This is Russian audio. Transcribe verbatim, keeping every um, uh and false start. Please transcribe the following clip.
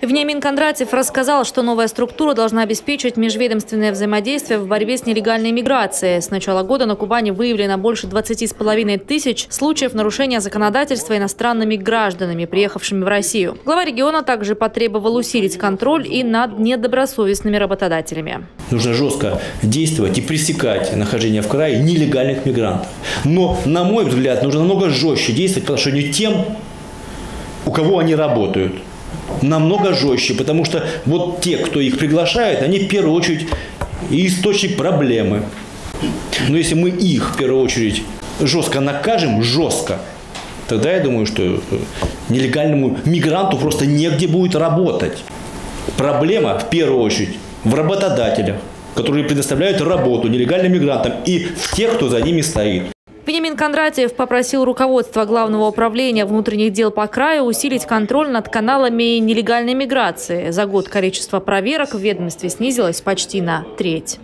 Вениамин Кондратьев рассказал, что новая структура должна обеспечить межведомственное взаимодействие в борьбе с нелегальной миграцией. С начала года на Кубани выявлено больше двадцати с половиной тысяч случаев нарушения законодательства иностранными гражданами, приехавшими в Россию. Глава региона также потребовал усилить контроль и над недобросовестными работодателями. Нужно жестко действовать и пресекать нахождение в крае нелегальных мигрантов. Но, на мой взгляд, нужно намного жестче действовать по отношению к тем, у кого они работают. Намного жестче, потому что вот те, кто их приглашает, они в первую очередь и источник проблемы. Но если мы их в первую очередь жестко накажем, жестко, тогда я думаю, что нелегальному мигранту просто негде будет работать. Проблема в первую очередь в работодателях, которые предоставляют работу нелегальным мигрантам, и в тех, кто за ними стоит. Вениамин Кондратьев попросил руководство Главного управления внутренних дел по краю усилить контроль над каналами нелегальной миграции. За год количество проверок в ведомстве снизилось почти на треть.